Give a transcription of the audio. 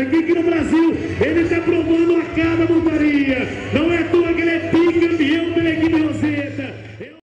Aqui no Brasil, ele está provando a cada montaria.